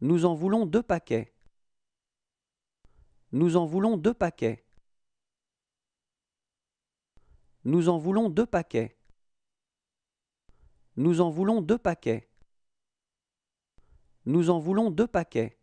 Nous en voulons 2 paquets. Nous en voulons 2 paquets. Nous en voulons 2 paquets. Nous en voulons 2 paquets. Nous en voulons 2 paquets.